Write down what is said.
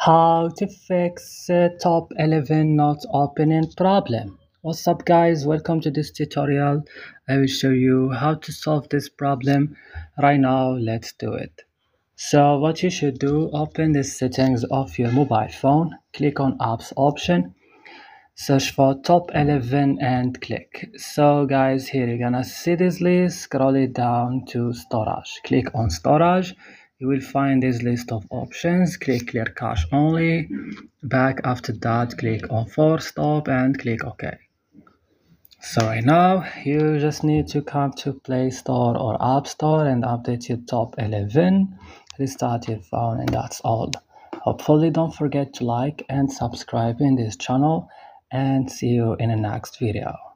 How to fix top 11 not opening problem. What's up guys, welcome to this tutorial. I will show you how to solve this problem right now. Let's do it. So what you should do, open the settings of your mobile phone, click on apps option, search for top 11 and click. So guys, here you're gonna see this list, scroll it down to storage, click on storage. You will find this list of options. Click clear cache only. Back after that, click on force stop and click OK. So right now you just need to come to Play Store or App Store and update your top 11. Restart your phone and that's all. Hopefully don't forget to like and subscribe in this channel and see you in the next video.